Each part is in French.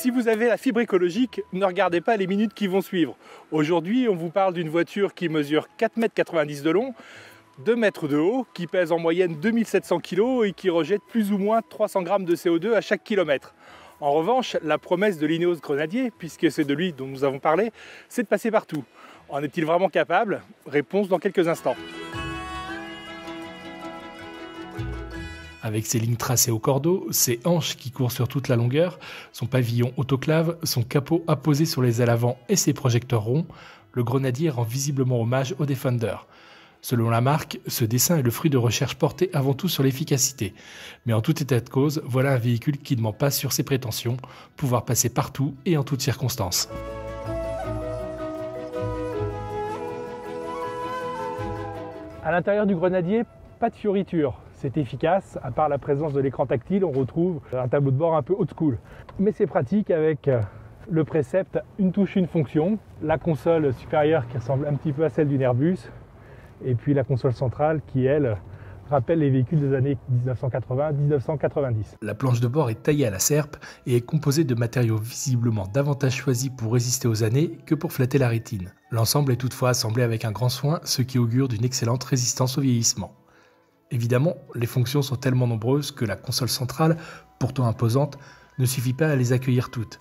Si vous avez la fibre écologique, ne regardez pas les minutes qui vont suivre. Aujourd'hui, on vous parle d'une voiture qui mesure 4,90 m de long, 2 mètres de haut, qui pèse en moyenne 2700 kg et qui rejette plus ou moins 300 g de CO2 à chaque kilomètre. En revanche, la promesse de l'Ineos Grenadier, puisque c'est de lui dont nous avons parlé, c'est de passer partout. En est-il vraiment capable? Réponse dans quelques instants. Avec ses lignes tracées au cordeau, ses hanches qui courent sur toute la longueur, son pavillon autoclave, son capot apposé sur les ailes avant et ses projecteurs ronds, le Grenadier rend visiblement hommage au Defender. Selon la marque, ce dessin est le fruit de recherches portées avant tout sur l'efficacité. Mais en tout état de cause, voilà un véhicule qui ne ment pas sur ses prétentions, pouvoir passer partout et en toutes circonstances. À l'intérieur du Grenadier, pas de fioritures. C'est efficace, à part la présence de l'écran tactile, on retrouve un tableau de bord un peu old school. Mais c'est pratique avec le précepte une touche, une fonction, la console supérieure qui ressemble un petit peu à celle du Nervus, et puis la console centrale qui, elle, rappelle les véhicules des années 1980-1990. La planche de bord est taillée à la serpe et est composée de matériaux visiblement davantage choisis pour résister aux années que pour flatter la rétine. L'ensemble est toutefois assemblé avec un grand soin, ce qui augure d'une excellente résistance au vieillissement. Évidemment, les fonctions sont tellement nombreuses que la console centrale, pourtant imposante, ne suffit pas à les accueillir toutes.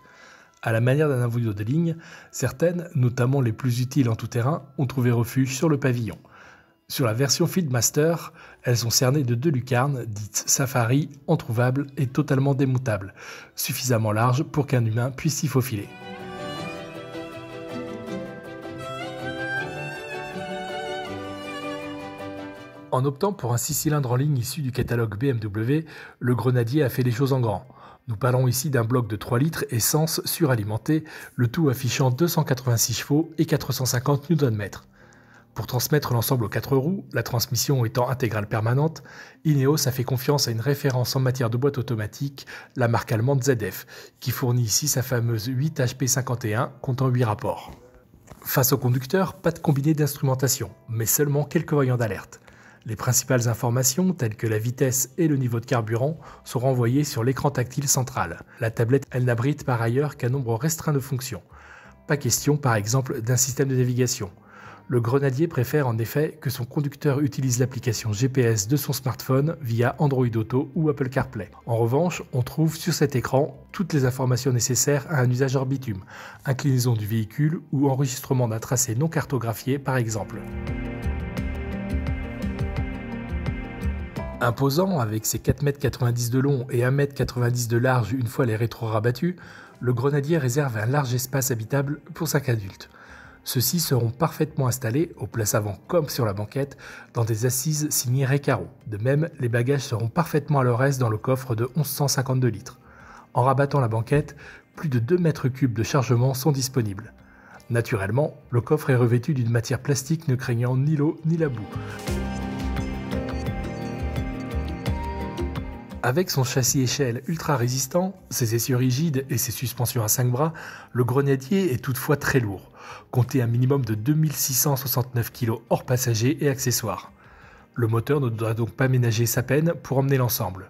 À la manière d'un avouillot de ligne, certaines, notamment les plus utiles en tout terrain, ont trouvé refuge sur le pavillon. Sur la version Fieldmaster, elles sont cernées de deux lucarnes, dites Safari, introuvables et totalement démontables, suffisamment larges pour qu'un humain puisse s'y faufiler. En optant pour un 6 cylindres en ligne issu du catalogue BMW, le Grenadier a fait les choses en grand. Nous parlons ici d'un bloc de 3 litres essence suralimenté, le tout affichant 286 chevaux et 450 Nm. Pour transmettre l'ensemble aux 4 roues, la transmission étant intégrale permanente, Ineos a fait confiance à une référence en matière de boîte automatique, la marque allemande ZF, qui fournit ici sa fameuse 8 HP 51 comptant 8 rapports. Face au conducteur, pas de combiné d'instrumentation, mais seulement quelques voyants d'alerte. Les principales informations, telles que la vitesse et le niveau de carburant, sont renvoyées sur l'écran tactile central. La tablette, elle n'abrite par ailleurs qu'un nombre restreint de fonctions. Pas question, par exemple, d'un système de navigation. Le Grenadier préfère en effet que son conducteur utilise l'application GPS de son smartphone via Android Auto ou Apple CarPlay. En revanche, on trouve sur cet écran toutes les informations nécessaires à un usage hors bitume, inclinaison du véhicule ou enregistrement d'un tracé non cartographié par exemple. Imposant, avec ses 4,90 m de long et 1,90 m de large une fois les rétros rabattus, le Grenadier réserve un large espace habitable pour 5 adultes. Ceux-ci seront parfaitement installés, aux places avant comme sur la banquette, dans des assises signées Recaro. De même, les bagages seront parfaitement à leur aise dans le coffre de 1152 litres. En rabattant la banquette, plus de 2 mètres cubes de chargement sont disponibles. Naturellement, le coffre est revêtu d'une matière plastique ne craignant ni l'eau ni la boue. Avec son châssis échelle ultra résistant, ses essieux rigides et ses suspensions à 5 bras, le Grenadier est toutefois très lourd. Comptez un minimum de 2669 kg hors passagers et accessoires. Le moteur ne doit donc pas ménager sa peine pour emmener l'ensemble.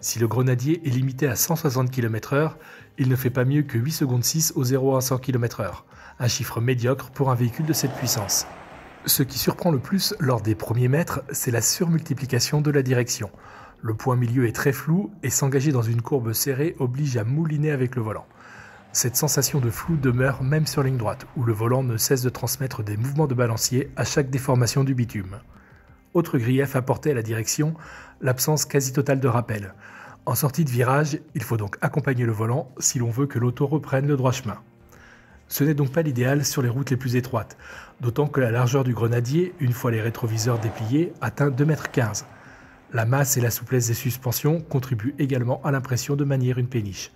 Si le Grenadier est limité à 160 km/h, il ne fait pas mieux que 8 secondes 6 au 0 à 100 km/h, un chiffre médiocre pour un véhicule de cette puissance. Ce qui surprend le plus lors des premiers mètres, c'est la surmultiplication de la direction. Le point milieu est très flou et s'engager dans une courbe serrée oblige à mouliner avec le volant. Cette sensation de flou demeure même sur ligne droite, où le volant ne cesse de transmettre des mouvements de balancier à chaque déformation du bitume. Autre grief apporté à la direction, l'absence quasi totale de rappel. En sortie de virage, il faut donc accompagner le volant si l'on veut que l'auto reprenne le droit chemin. Ce n'est donc pas l'idéal sur les routes les plus étroites, d'autant que la largeur du Grenadier, une fois les rétroviseurs dépliés, atteint 2,15 m. La masse et la souplesse des suspensions contribuent également à l'impression de manier une péniche,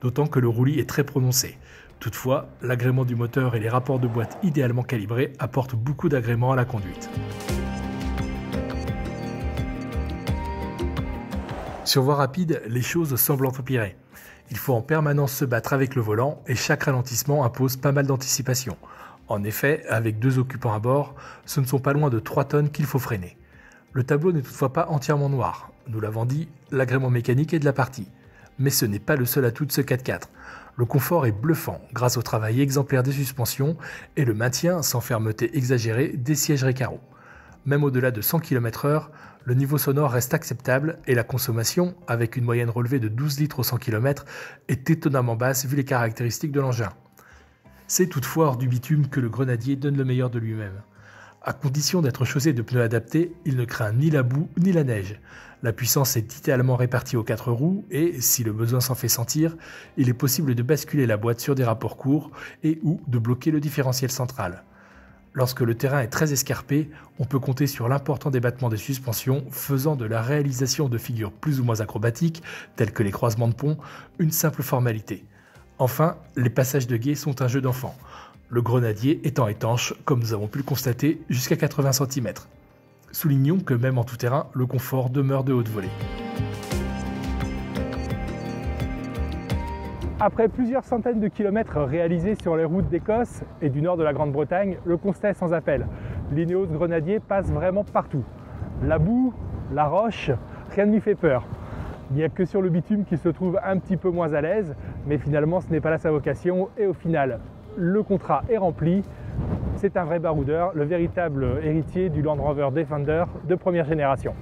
d'autant que le roulis est très prononcé. Toutefois, l'agrément du moteur et les rapports de boîte idéalement calibrés apportent beaucoup d'agrément à la conduite. Sur voie rapide, les choses semblent empirer. Il faut en permanence se battre avec le volant et chaque ralentissement impose pas mal d'anticipation. En effet, avec 2 occupants à bord, ce ne sont pas loin de 3 tonnes qu'il faut freiner. Le tableau n'est toutefois pas entièrement noir. Nous l'avons dit, l'agrément mécanique est de la partie. Mais ce n'est pas le seul atout de ce 4x4. Le confort est bluffant grâce au travail exemplaire des suspensions et le maintien sans fermeté exagérée des sièges Recaro. Même au-delà de 100 km/h, le niveau sonore reste acceptable et la consommation, avec une moyenne relevée de 12 litres au 100 km, est étonnamment basse vu les caractéristiques de l'engin. C'est toutefois hors du bitume que le Grenadier donne le meilleur de lui-même. À condition d'être chaussé de pneus adaptés, il ne craint ni la boue ni la neige. La puissance est idéalement répartie aux 4 roues et, si le besoin s'en fait sentir, il est possible de basculer la boîte sur des rapports courts et ou de bloquer le différentiel central. Lorsque le terrain est très escarpé, on peut compter sur l'important débattement des suspensions, faisant de la réalisation de figures plus ou moins acrobatiques, telles que les croisements de ponts, une simple formalité. Enfin, les passages de gué sont un jeu d'enfant, le Grenadier étant étanche, comme nous avons pu le constater, jusqu'à 80 cm. Soulignons que même en tout terrain, le confort demeure de haute volée. Après plusieurs centaines de kilomètres réalisés sur les routes d'Écosse et du nord de la Grande-Bretagne, le constat est sans appel. L'Ineos Grenadier passe vraiment partout. La boue, la roche, rien ne lui fait peur. Il n'y a que sur le bitume qu'il se trouve un petit peu moins à l'aise, mais finalement ce n'est pas là sa vocation et au final, le contrat est rempli. C'est un vrai baroudeur, le véritable héritier du Land Rover Defender de première génération.